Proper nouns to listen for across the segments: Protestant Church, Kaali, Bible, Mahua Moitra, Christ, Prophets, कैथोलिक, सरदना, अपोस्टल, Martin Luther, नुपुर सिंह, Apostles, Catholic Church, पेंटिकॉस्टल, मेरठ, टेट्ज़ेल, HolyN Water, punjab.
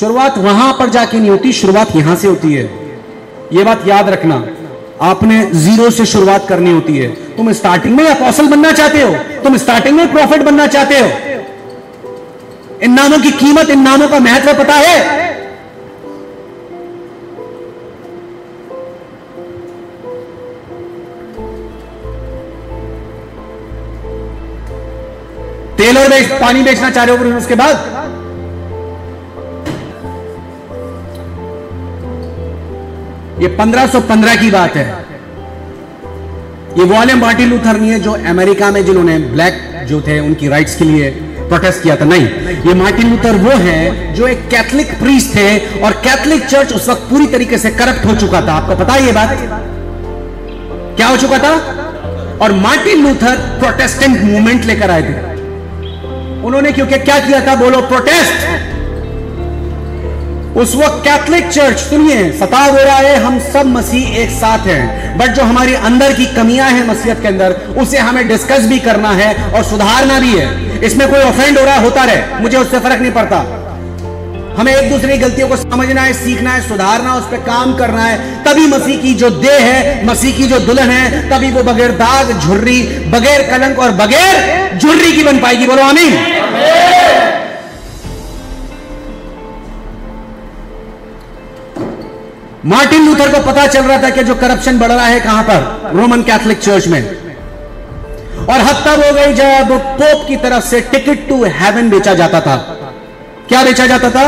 शुरुआत वहां पर जाके नहीं होती, शुरुआत यहां से होती है। ये बात याद रखना, आपने जीरो से शुरुआत करनी होती है। तुम स्टार्टिंग में अपोस्टल बनना चाहते हो, तुम स्टार्टिंग में प्रॉफिट बनना चाहते हो, इन नामों की कीमत, इन नामों का महत्व पता है? तेल और पानी बेचना चाह रहे हो, उसके बाद ये 1515 की बात है। ये वो वाले मार्टिन लूथर नहीं है जो अमेरिका में, जिन्होंने ब्लैक जो थे उनकी राइट्स के लिए प्रोटेस्ट किया था। नहीं, ये मार्टिन लूथर वो है जो एक कैथलिक प्रीस्ट थे, और कैथलिक चर्च उस वक्त पूरी तरीके से करप्ट हो चुका था। आपको पता है ये बात क्या हो चुका था? और मार्टिन लूथर प्रोटेस्टेंट मूवमेंट लेकर आए थे। उन्होंने क्योंकि क्या किया था? बोलो प्रोटेस्ट। उस वक्त कैथलिक चर्च, सुनिए, सताव हो रहा है, हम सब मसीह एक साथ हैं, बट जो हमारी अंदर की कमियां हैं मसीहत के अंदर, उसे हमें डिस्कस भी करना है और सुधारना भी है। इसमें कोई ऑफेंड हो रहा है, होता रहे, मुझे उससे फर्क नहीं पड़ता। हमें एक दूसरे की गलतियों को समझना है, सीखना है, सुधारना, उस पर काम करना है। तभी मसीह की जो देह है, मसीह की जो दुल्हन है, तभी वो बगैर दाग झुर्री, बगैर कलंक और बगैर झुर्री की बन पाएगी। बोलो आमीन। मार्टिन लूथर को पता चल रहा था कि जो करप्शन बढ़ रहा है कहां पर, रोमन कैथोलिक चर्च में। और हद तब हो गई जब पोप की तरफ से टिकट टू हेवन बेचा जाता था। क्या बेचा जाता था?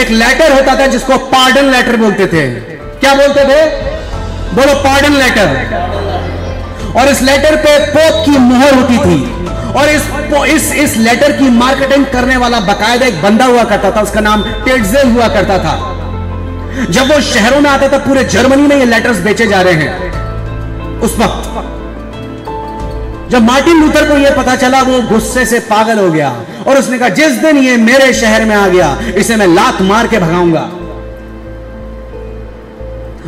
एक लेटर होता था जिसको पार्डन लेटर बोलते थे। क्या बोलते थे? बोलो पार्डन लेटर। और इस लेटर पे पोप की मुहर होती थी, और इस लेटर की मार्केटिंग करने वाला बाकायदा एक बंदा हुआ करता था, उसका नाम टेट्ज़ेल हुआ करता था। जब वो शहरों में आता था, पूरे जर्मनी में ये लेटर्स बेचे जा रहे हैं उस वक्त। जब मार्टिन लूथर को यह पता चला, वो गुस्से से पागल हो गया, और उसने कहा जिस दिन ये मेरे शहर में आ गया, इसे मैं लात मार के भगाऊंगा।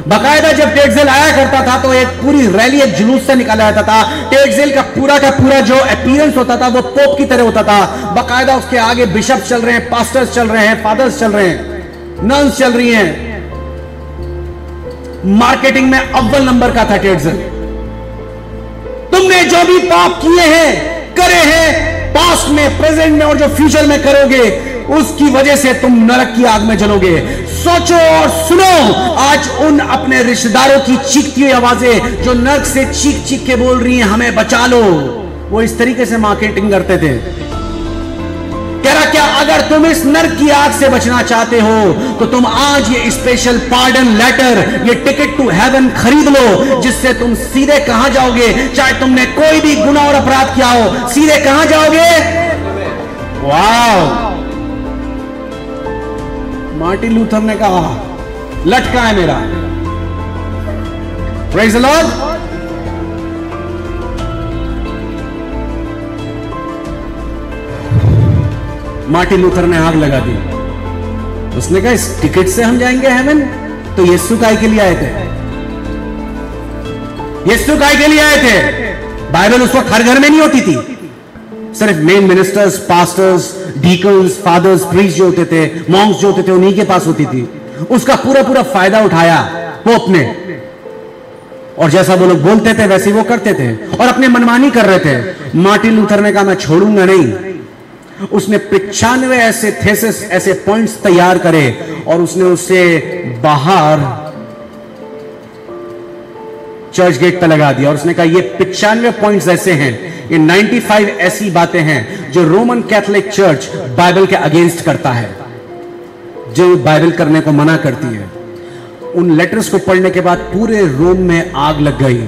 बाकायदा जब टेट्ज़ेल आया करता था तो एक पूरी रैली, एक जुलूस से निकाला जाता था। टेट्ज़ेल का पूरा जो अपीयरेंस होता था वो पोप की तरह होता था। बाकायदा उसके आगे बिशप चल रहे हैं, पास्टर्स चल रहे हैं, फादर्स चल रहे हैं, नंस चल रही हैं। मार्केटिंग में अव्वल नंबर का था टेट्ज़ेल। तुमने जो भी पाप किए हैं, करे हैं, पास्ट में, प्रेजेंट में और जो फ्यूचर में करोगे, उसकी वजह से तुम नरक की आग में जलोगे। सोचो और सुनो। आज उन अपने रिश्तेदारों की चीखती हुई आवाजें जो नरक से चीख चीख के बोल रही हैं हमें बचा लो, वो इस तरीके से मार्केटिंग करते थे। कह रहा क्या, अगर तुम इस नरक की आग से बचना चाहते हो तो तुम आज ये स्पेशल पार्डन लेटर, ये टिकट टू हेवन खरीद लो, जिससे तुम सीधे कहां जाओगे? चाहे तुमने कोई भी गुनाह और अपराध किया हो, सीधे कहां जाओगे? वाओ। मार्टिन लूथर ने कहा लटका है मेरा। Praise the Lord. Martin Luther ने आग लगा दी। उसने कहा इस टिकट से हम जाएंगे हेवन? तो यीशु काय के लिए आए थे? यीशु काय के लिए आए थे? बाइबल उस वक्त हर घर में नहीं होती थी। सिर्फ main ministers, pastors, deacons, fathers, priest जो होते थे, मॉन्क्स जो होते थे, उन्हीं के पास होती थी। उसका पूरा पूरा फायदा उठाया पोप ने, और जैसा वो लोग बोलते थे वैसे वो करते थे, और अपने मनमानी कर रहे थे। मार्टिन लूथर ने कहा मैं छोड़ूंगा नहीं। उसने 95 ऐसे थीसिस, ऐसे पॉइंट्स तैयार करे, और उसने उससे बाहर चर्च गेट पर लगा दिया। और उसने कहा ये 95 पॉइंट्स ऐसे हैं, ये 95 ऐसी बातें हैं जो रोमन कैथोलिक चर्च बाइबल के अगेंस्ट करता है, जो बाइबल करने को मना करती है। उन लेटर्स को पढ़ने के बाद पूरे रोम में आग लग गई।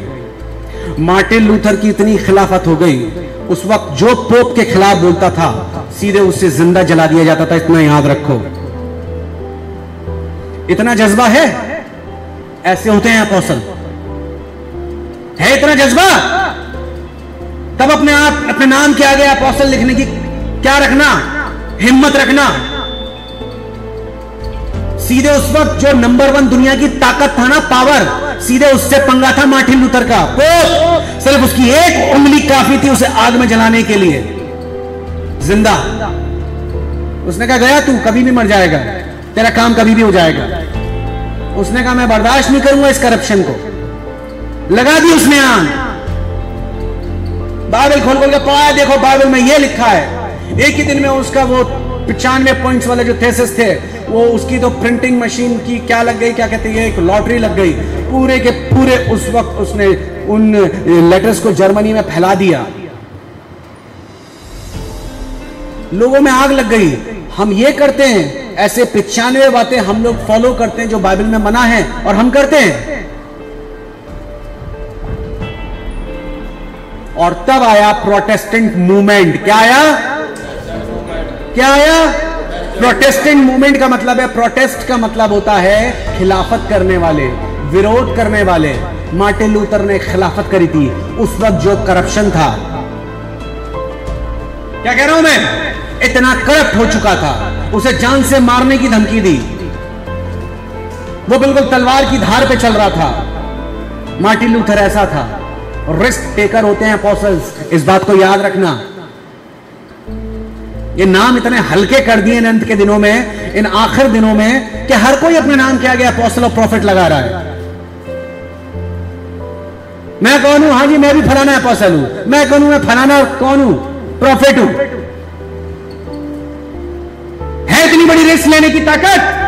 मार्टिन लूथर की इतनी खिलाफत हो गई, उस वक्त जो पोप के खिलाफ बोलता था सीधे उससे जिंदा जला दिया जाता था। इतना याद रखो, इतना जज्बा है। ऐसे होते हैं अपोस्टल, है इतना जज्बा। तब अपने आप, अपने नाम के आगे अपोस्टल लिखने की क्या रखना, हिम्मत रखना। सीधे उस वक्त जो नंबर 1 दुनिया की ताकत था ना, पावर, सीधे उससे पंगा था मार्टिन लूथर का। पोप, सिर्फ उसकी एक उंगली काफी थी उसे आग में जलाने के लिए जिंदा। उसने कहा गया तू, कभी भी मर जाएगा। तेरा काम कभी भी हो जाएगा। उसने कहा मैं बर्दाश्त नहीं करूंगा इस करप्शन को। लगा दी उसने आम। बाइबल खोल के पढ़ाया, देखो बाइबल में ये लिखा है। एक ही दिन में उसका वो 95 पॉइंट्स वाले जो थीसिस थे वो उसकी तो प्रिंटिंग मशीन की क्या लग गई, क्या कहते हैं, एक लॉटरी लग गई। पूरे के पूरे उस वक्त उसने उन लेटर्स को जर्मनी में फैला दिया, लोगों में आग लग गई। हम ये करते हैं, ऐसे 95 बातें हम लोग फॉलो करते हैं जो बाइबल में मना है और हम करते हैं। और तब आया प्रोटेस्टेंट मूवमेंट। क्या आया, क्या आया? प्रोटेस्टेंट मूवमेंट का मतलब है, प्रोटेस्ट का मतलब होता है खिलाफत करने वाले, विरोध करने वाले। मार्टिन लूथर ने खिलाफत करी थी उस वक्त जो करप्शन था। क्या कह रहा हूं मैं, इतना करप्ट हो चुका था, उसे जान से मारने की धमकी दी। वो बिल्कुल तलवार की धार पे चल रहा था। मार्टिन लूथर ऐसा था। रिस्क टेकर होते हैं अपॉस्टल्स, इस बात को याद रखना। ये नाम इतने हल्के कर दिए इन अंत के दिनों में, इन आखिर दिनों में, कि हर कोई अपने नाम के आगे अपोस्टल और प्रॉफिट लगा रहा है। मैं कौन हूं? हाँ जी, मैं भी फलाना अपोस्टल हूं। मैं कौन हूं? मैं फलाना कौन हूं? प्रॉफिट हूं। है इतनी बड़ी रिस्क लेने की ताकत?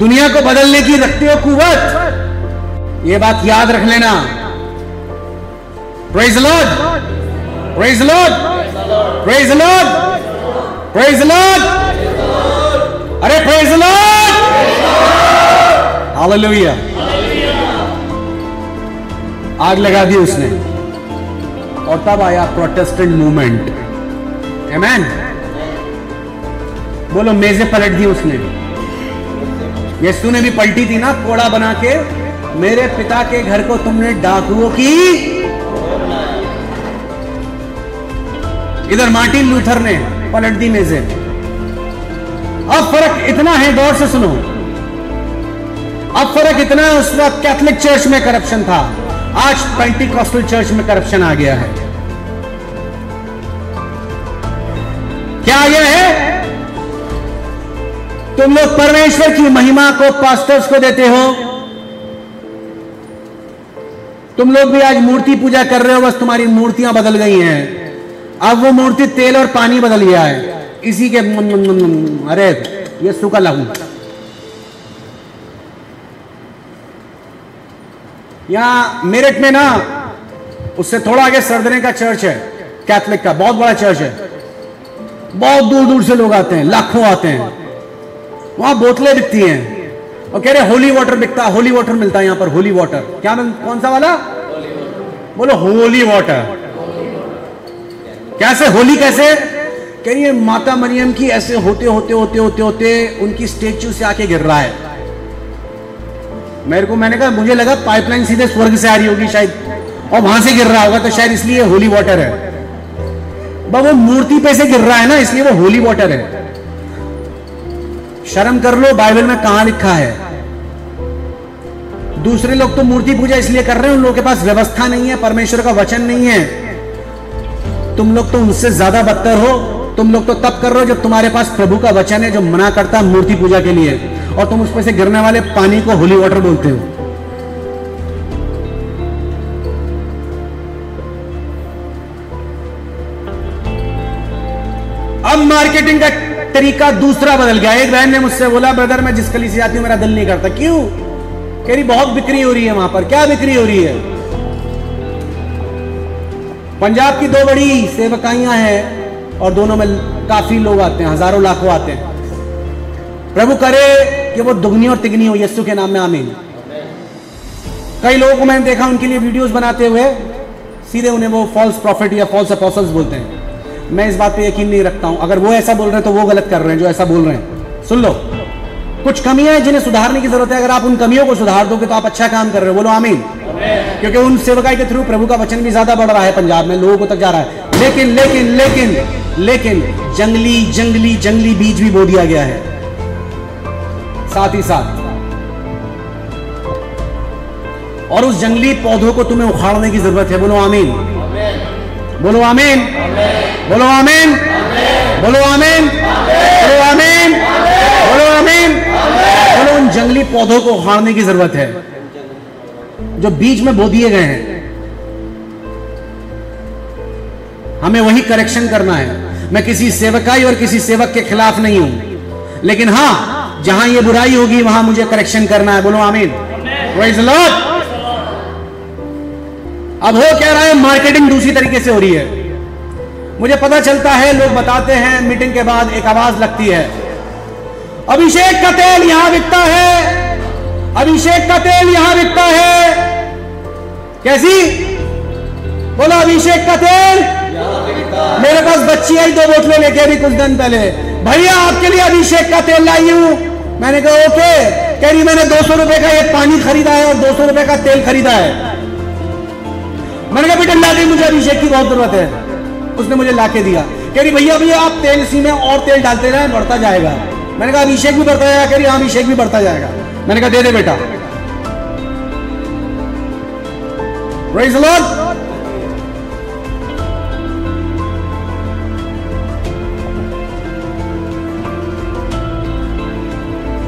दुनिया को बदलने की रखते हो कुव्वत, ये बात याद रख लेना। Praise the Lord. Praise the Lord. Praise the Lord. Praise the Lord. अरे praise the Lord. Hallelujah. आग लगा दी उसने। और तब आया प्रोटेस्टेंट मूवमेंट। Amen. बोलो, मेजे पलट दी उसने। यीशु ने भी पलटी थी ना, कोड़ा बना के, मेरे पिता के घर को तुमने डाकुओं की। इधर मार्टिन लूथर ने पलट दी मेजे। अब फर्क इतना है, गौर से सुनो, अब फर्क इतना है। उस वक्त कैथोलिक चर्च में करप्शन था, आज पेंटिकॉस्टल चर्च में करप्शन आ गया है। क्या आ गया है? तुम लोग परमेश्वर की महिमा को पास्टर्स को देते हो। तुम लोग भी आज मूर्ति पूजा कर रहे हो, बस तुम्हारी मूर्तियां बदल गई हैं। अब वो मूर्ति तेल और पानी बदल गया है, इसी के अरे ये सूखा लहू। यहां मेरठ में ना, उससे थोड़ा आगे सरदने का चर्च है कैथोलिक का, बहुत बड़ा चर्च है, बहुत दूर दूर से लोग आते हैं, लाखों आते हैं। वहां बोतलें बिकती हैं और कह रहे होली वाटर बिकता, होली वाटर मिलता है यहां पर। होली वाटर क्या? कौन सा वाला? बोलो होली वाटर। कैसे होली कैसे? कह रही है माता मरियम की ऐसे होते होते होते होते होते उनकी स्टेच्यू से आके गिर रहा है। मेरे को, मैंने कहा मुझे लगा पाइपलाइन सीधे स्वर्ग से आ रही होगी शायद और वहां से गिर रहा होगा, तो शायद इसलिए होली वाटर है। बस वो मूर्ति पे से गिर रहा है ना, इसलिए वो होली वाटर है। शर्म कर लो, बाइबल में कहां लिखा है? दूसरे लोग तो मूर्ति पूजा इसलिए कर रहे हैं, उन लोगों के पास व्यवस्था नहीं है, परमेश्वर का वचन नहीं है। तुम लोग तो उनसे ज्यादा बदतर हो। तुम लोग तो तब कर रहे हो जब तुम्हारे पास प्रभु का वचन है जो मना करता है मूर्ति पूजा के लिए, और तुम उसमें से गिरने वाले पानी को होली वाटर बोलते हो। अब मार्केटिंग का तरीका दूसरा बदल गया। एक बहन ने मुझसे बोला, ब्रदर मैं जिस कलीसिया जाती हूं मेरा दिल नहीं करता। क्यों? कह रही बहुत बिक्री हो रही है वहां पर। क्या बिक्री हो रही है? पंजाब की दो बड़ी सेवकाइयां हैं और दोनों में काफी लोग आते हैं, हजारों लाखों आते हैं। प्रभु करे कि वो दुगनी और तिगनी हो, यीशु के नाम में आमीन। कई लोगों को मैंने देखा उनके लिए वीडियोस बनाते हुए, सीधे उन्हें वो फॉल्स प्रॉफिट या फॉल्स अपॉस्टल्स बोलते हैं। मैं इस बात पे यकीन नहीं रखता हूं। अगर वो ऐसा बोल रहे हैं तो वो गलत कर रहे हैं जो ऐसा बोल रहे हैं। सुन लो, कुछ कमियां हैं जिन्हें सुधारने की जरूरत है। अगर आप उन कमियों को सुधार दोगे तो आप अच्छा काम कर रहे हो। बोलो आमीन। क्योंकि उन सेवकाई के थ्रू प्रभु का वचन भी ज्यादा बढ़ रहा है, पंजाब में लोगों को तक जा रहा है। लेकिन लेकिन लेकिन लेकिन जंगली जंगली जंगली बीज भी बो दिया गया है। साथ ही साथ और उस जंगली पौधों को तुम्हें उखाड़ने की जरूरत है। बोलो आमीन। बोलो आमीन, बोलो आमीन, बोलो आमीन, बोलो आमीन, बोलो आमीन। बोलो उन जंगली पौधों को उखाड़ने की जरूरत है जो बीच में बो दिए गए हैं। हमें वही करेक्शन करना है। मैं किसी सेवकाई और किसी सेवक के खिलाफ नहीं हूं, लेकिन हां, जहां ये बुराई होगी वहां मुझे करेक्शन करना है। बोलो आमीन। Praise the Lord। अब हो क्या रहा है, मार्केटिंग दूसरी तरीके से हो रही है। मुझे पता चलता है, लोग बताते हैं मीटिंग के बाद एक आवाज लगती है, अभिषेक का तेल यहां बिकता है, अभिषेक का तेल यहां बिकता है। कैसी? बोलो अभिषेक का तेल। मेरे पास बच्ची आई 2 बोतलें लेके अभी कुछ दिन पहले, भैया आपके लिए अभिषेक का तेल लाई हूं। मैंने कहा ओके। कह रही मैंने 200 रुपए का ये पानी खरीदा है और 200 रुपए का तेल खरीदा है। मैंने कहा बेटा ला दे, मुझे अभिषेक की बहुत जरूरत है। उसने मुझे लाके दिया। कह रही भैया भैया आप तेल इसी में और तेल डालते रहे, बढ़ता जाएगा। मैंने कहा अभिषेक भी बढ़ता जाएगा? कह रही हाँ अभिषेक भी बढ़ता जाएगा। मैंने कहा दे दे बेटा। Praise the Lord।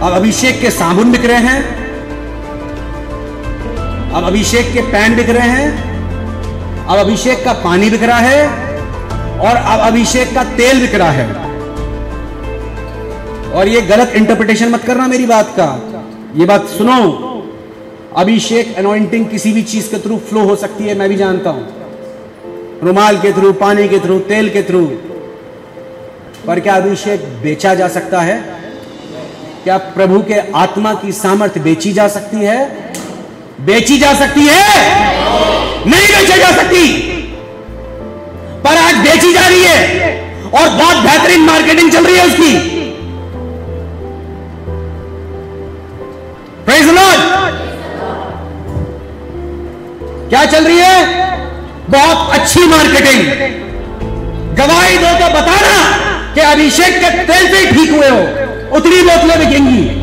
अब अभिषेक के साबुन बिक रहे हैं, अब अभिषेक के पैन बिक रहे हैं, अब अभिषेक का पानी बिक रहा है, और अब अभिषेक का तेल बिक रहा है। और ये गलत इंटरप्रिटेशन मत करना मेरी बात का, ये बात सुनो। अभिषेक अनॉइंटिंग किसी भी चीज के थ्रू फ्लो हो सकती है, मैं भी जानता हूं, रुमाल के थ्रू, पानी के थ्रू, तेल के थ्रू। पर क्या अभिषेक बेचा जा सकता है? क्या प्रभु के आत्मा की सामर्थ बेची जा सकती है? बेची जा सकती है? नहीं बेची जा सकती, पर आज बेची जा रही है और बहुत बेहतरीन मार्केटिंग चल रही है उसकी। Praise the Lord. क्या चल रही है? बहुत अच्छी मार्केटिंग। गवाही दो तो बताना कि अभिषेक के तेल से ठीक हुए हो, उतनी बोतलें बिकेंगी।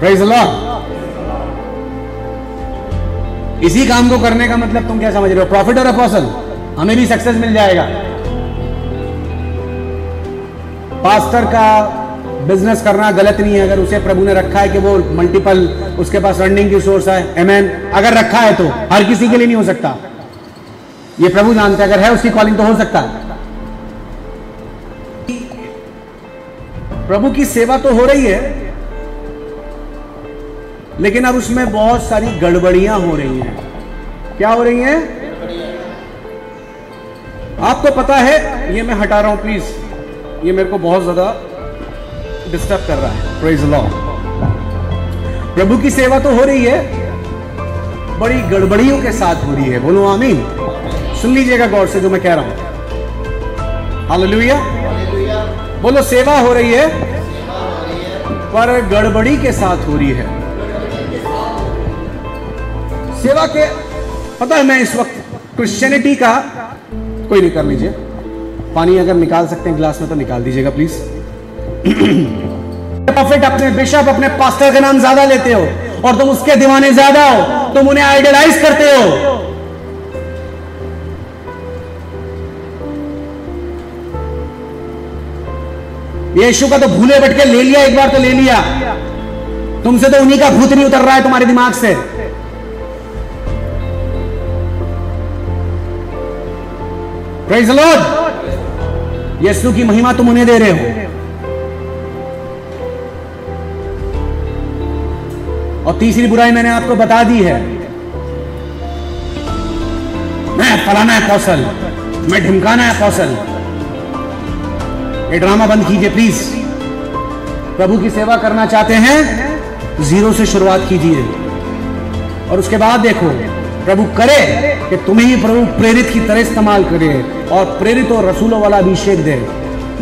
Praise the Lord। इसी काम को करने का मतलब तुम क्या समझ रहे हो, प्रॉफिट और अपोसल? हमें भी सक्सेस मिल जाएगा। पास्टर का बिजनेस करना गलत नहीं है, अगर उसे प्रभु ने रखा है कि वो मल्टीपल, उसके पास रनिंग की सोर्स है। आमेन। अगर रखा है तो हर किसी के लिए नहीं हो सकता, ये प्रभु जानते हैं। अगर है उसकी कॉलिंग तो हो सकता है। प्रभु की सेवा तो हो रही है, लेकिन अब उसमें बहुत सारी गड़बड़ियां हो रही हैं। क्या हो रही हैं? आपको पता है, ये मैं हटा रहा हूं प्लीज, ये मेरे को बहुत ज्यादा डिस्टर्ब कर रहा है। Praise the Lord. प्रभु की सेवा तो हो रही है, बड़ी गड़बड़ियों के साथ हो रही है। बोलो आमीन। सुन लीजिएगा गौर से जो मैं कह रहा हूं। हालेलुया। बोलो सेवा हो रही है पर गड़बड़ी के साथ हो रही है। सेवा के पता है, मैं इस वक्त क्रिश्चियनिटी का कोई नहीं, कर लीजिए पानी अगर निकाल सकते हैं ग्लास में तो निकाल दीजिएगा प्लीज। प्रॉफिट अपने बिशप, अपने पास्टर का नाम ज्यादा लेते हो और तुम उसके दीवाने ज्यादा हो, तुम उन्हें आइडियलाइज करते हो। यीशु का तो भूले भटके ले लिया, एक बार तो ले लिया, तुमसे तो उन्हीं का भूत नहीं उतर रहा है तुम्हारे दिमाग से। Praise the Lord. यीशु की महिमा तुम उन्हें दे रहे हो। और तीसरी बुराई मैंने आपको बता दी है, मैं फलाना है कौशल, मैं ढिमकाना है कौशल। ये ड्रामा बंद कीजिए प्लीज। प्रभु की सेवा करना चाहते हैं, जीरो से शुरुआत कीजिए और उसके बाद देखो प्रभु करे कि तुम्हें ही प्रभु प्रेरित की तरह इस्तेमाल करे और प्रेरित और रसूलों वाला अभिषेक दे।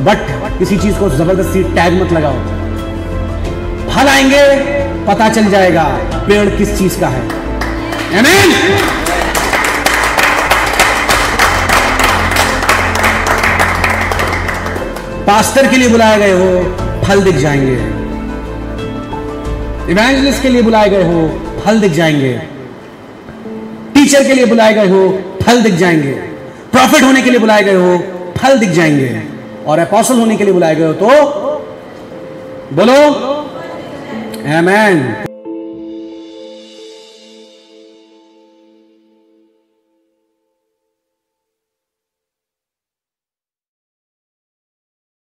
बट किसी चीज को जबरदस्ती टैग मत लगाओ। फल आएंगे, पता चल जाएगा पेड़ किस चीज का है। आमीन। पास्टर के लिए बुलाए गए हो, फल दिख जाएंगे। इवेंजलिस्ट के लिए बुलाए गए हो, फल दिख जाएंगे। टीचर के लिए बुलाए गए हो, फल दिख जाएंगे। प्रॉफिट होने के लिए बुलाए गए हो, फल दिख जाएंगे। और एपोस्टल होने के लिए बुलाए गए हो तो बोलो आमेन।